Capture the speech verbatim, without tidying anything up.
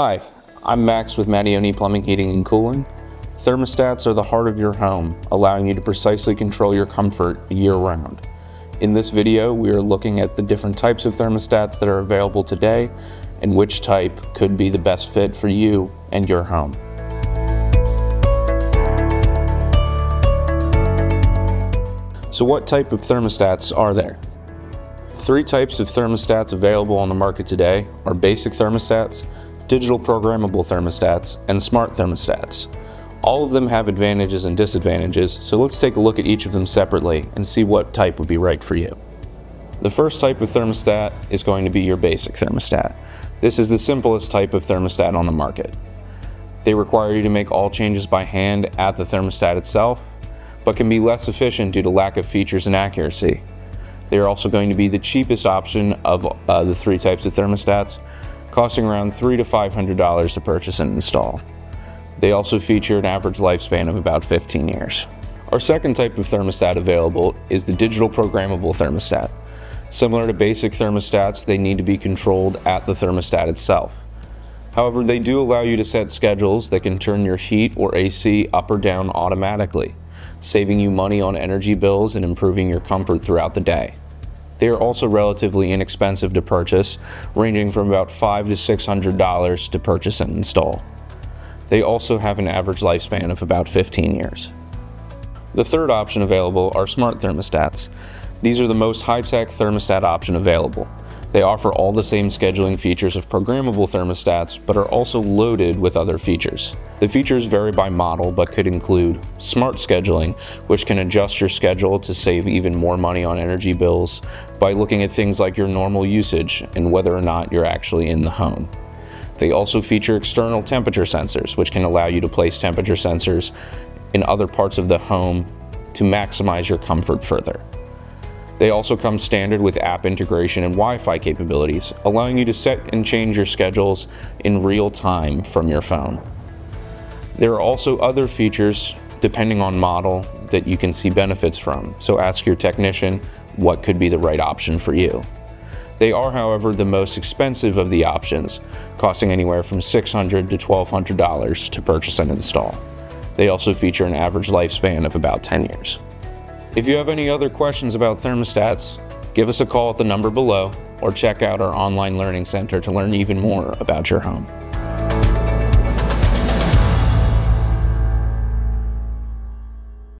Hi, I'm Max with Mattioni Plumbing, Heating, and Cooling. Thermostats are the heart of your home, allowing you to precisely control your comfort year-round. In this video, we are looking at the different types of thermostats that are available today and which type could be the best fit for you and your home. So what type of thermostats are there? Three types of thermostats available on the market today are basic thermostats, digital programmable thermostats, and smart thermostats. All of them have advantages and disadvantages, so let's take a look at each of them separately and see what type would be right for you. The first type of thermostat is going to be your basic thermostat. This is the simplest type of thermostat on the market. They require you to make all changes by hand at the thermostat itself, but can be less efficient due to lack of features and accuracy. They are also going to be the cheapest option of uh, the three types of thermostats, costing around three hundred to five hundred dollars to purchase and install. They also feature an average lifespan of about fifteen years. Our second type of thermostat available is the digital programmable thermostat. Similar to basic thermostats, they need to be controlled at the thermostat itself. However, they do allow you to set schedules that can turn your heat or A C up or down automatically, saving you money on energy bills and improving your comfort throughout the day. They are also relatively inexpensive to purchase, ranging from about five hundred to six hundred dollars to purchase and install. They also have an average lifespan of about fifteen years. The third option available are smart thermostats. These are the most high-tech thermostat option available. They offer all the same scheduling features of programmable thermostats, but are also loaded with other features. The features vary by model, but could include smart scheduling, which can adjust your schedule to save even more money on energy bills by looking at things like your normal usage and whether or not you're actually in the home. They also feature external temperature sensors, which can allow you to place temperature sensors in other parts of the home to maximize your comfort further. They also come standard with app integration and Wi-Fi capabilities, allowing you to set and change your schedules in real time from your phone. There are also other features, depending on model, that you can see benefits from, so ask your technician what could be the right option for you. They are, however, the most expensive of the options, costing anywhere from six hundred to twelve hundred dollars to purchase and install. They also feature an average lifespan of about ten years. If you have any other questions about thermostats, give us a call at the number below or check out our online learning center to learn even more about your home.